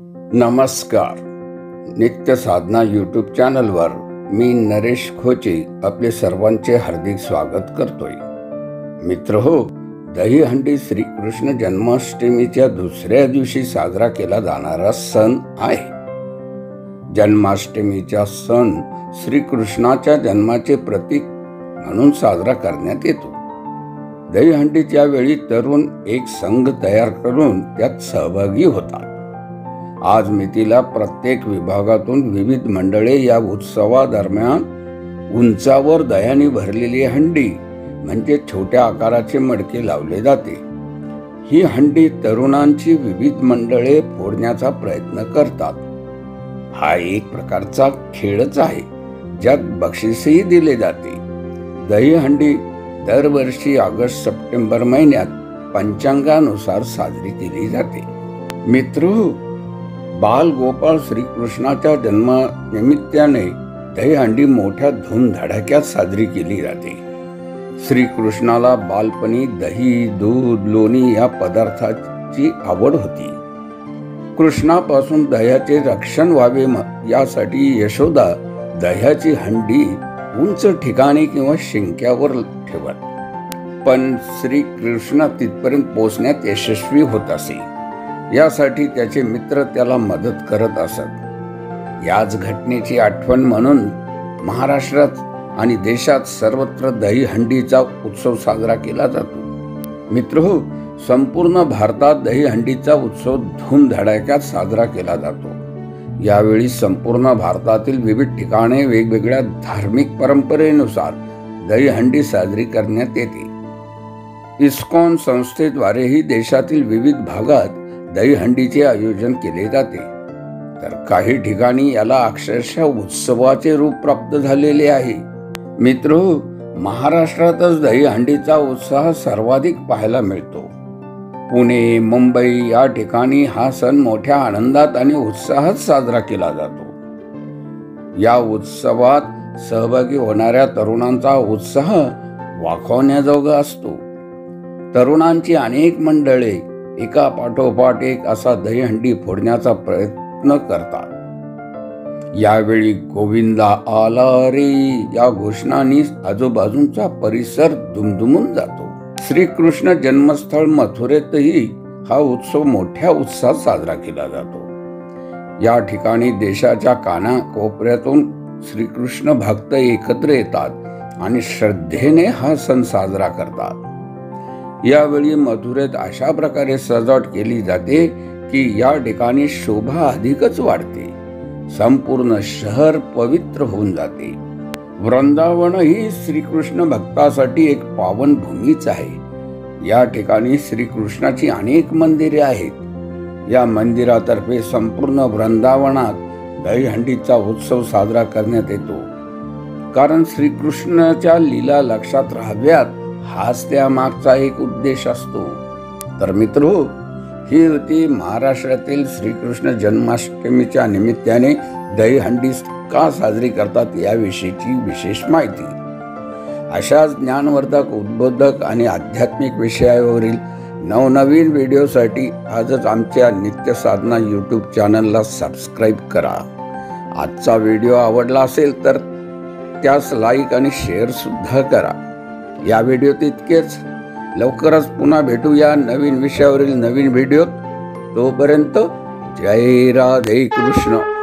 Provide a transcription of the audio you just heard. नमस्कार. नित्य साधना यूट्यूब चॅनलवर मी नरेश खोचे आपले सर्वांचे हार्दिक स्वागत करतोय. मित्रहो, दहीहंडी श्रीकृष्ण जन्माष्टमीच्या दुसऱ्या दिवशी साजरा केला जाणारा सण आहे. जन्माष्टमीचा सण श्रीकृष्णाच्या जन्माचे प्रतीक म्हणून साजरा करण्यात येतो. दहीहंडीच्या वेळी तरुण एक संघ तयार करून त्यात सहभागी होतात. आज मितीला प्रत्येक विभागातून विविध मंडळे या उत्सवादरम्यान उंचावर दह्याने भरलेली हंडी म्हणजे छोट्या आकाराचे मडके लावले जाते. ही हंडी तरुणांची विविध मंडळे फोडण्याचा प्रयत्न करतात. हा एक प्रकारचा खेळच आहे ज्यात बक्षीसही दिले जाते. दही हंडी दरवर्षी ऑगस्ट सप्टेंबर महिन्यात पंचांगानुसार साजरी केली जाते. मित्र, बाल गोपाल श्रीकृष्णाच्या जन्मानिमित्ताने दहीहंडी मोठ्या धूमधडाक्यात साजरी केली जाते. श्रीकृष्णाला बालपणी दही, दूध, लोणी या पदार्थाची आवड होती. कृष्णापासून दह्याचे रक्षण व्हावे यासाठी यशोदा दह्याची हंडी उंच ठिकाणी किंवा शिंक्यावर ठेवत, पण श्रीकृष्ण तिथपर्यंत पोहोचण्यात यशस्वी होत असे. यासाठी त्याचे मित्र त्याला मदत करत असत. याच घटनेची आठवण म्हणून महाराष्ट्रात आणि देशात सर्वत्र दहीहंडीचा उत्सव साजरा केला जातो. मित्रहो, संपूर्ण भारतात दहीहंडीचा उत्सव धूमधडाक्यात साजरा केला जातो. यावेळी संपूर्ण भारतातील विविध ठिकाणे वेगवेगळ्या धार्मिक परंपरेनुसार दहीहंडी साजरी करण्यात येते. इस्कॉन संस्थेद्वारेही देशातील विविध भागात दहीहंडीचे आयोजन केले जाते. तर काही ठिकाणी याला अक्षरशः उत्सवाचे रूप प्राप्त झालेले आहे. मित्रहो, महाराष्ट्रातच दहीहंडीचा उत्साह सर्वाधिक पाहायला मिळतो. पुणे, मुंबई या ठिकाणी हा सण मोठ्या आनंदात आणि उत्साहात साजरा केला जातो. या उत्सवात सहभागी होणाऱ्या तरुणांचा उत्साह वाखाणण्याजोगा असतो. तरुणांची अनेक मंडळे एका पाठोपाठ एक असा दहीहंडी फोडण्याचा प्रयत्न करतात. यावेळी गोविंदा आला रे या घोषणांनी आजूबाजूचा परिसर दुमदुमून जातो. श्रीकृष्ण जन्मस्थळ मथुरेतही हा उत्सव मोठ्या उत्साहात साजरा केला जातो. या ठिकाणी देशाच्या कानाकोपऱ्यातून श्रीकृष्ण भक्त एकत्र येतात आणि श्रद्धेने हा सण साजरा करतात. यावेळी मथुरेत अशा प्रकारे सजावट केली जाते की या ठिकाणी शोभा अधिकच वाढते. संपूर्ण शहर पवित्र होऊन जाते. वृंदावन ही श्रीकृष्ण भक्तासाठी एक पावन भूमीच आहे. या ठिकाणी श्रीकृष्णाची अनेक मंदिरे आहेत. या मंदिरातर्फे संपूर्ण वृंदावनात दहीहंडीचा उत्सव साजरा करण्यात येतो, कारण श्रीकृष्णाच्या लीला लक्षात राहाव्यात हाच त्यामागचा एक उद्देश असतो. तर मित्रो, ही होती महाराष्ट्रातील श्रीकृष्ण जन्माष्टमीच्या निमित्ताने दहीहंडी का साजरी करतात याविषयीची विशेष माहिती. अशाच ज्ञानवर्धक, उद्बोधक आणि आध्यात्मिक विषयावरील नवनवीन व्हिडिओसाठी आजच आमच्या नित्य साधना यूट्यूब चॅनलला सबस्क्राईब करा. आजचा व्हिडिओ आवडला असेल तर त्यास लाईक आणि शेअरसुद्धा करा. या व्हिडिओ तितकेच. लवकरच पुन्हा भेटूया नवीन विषयावरील नवीन व्हिडिओ. तोपर्यंत जय राधे कृष्ण.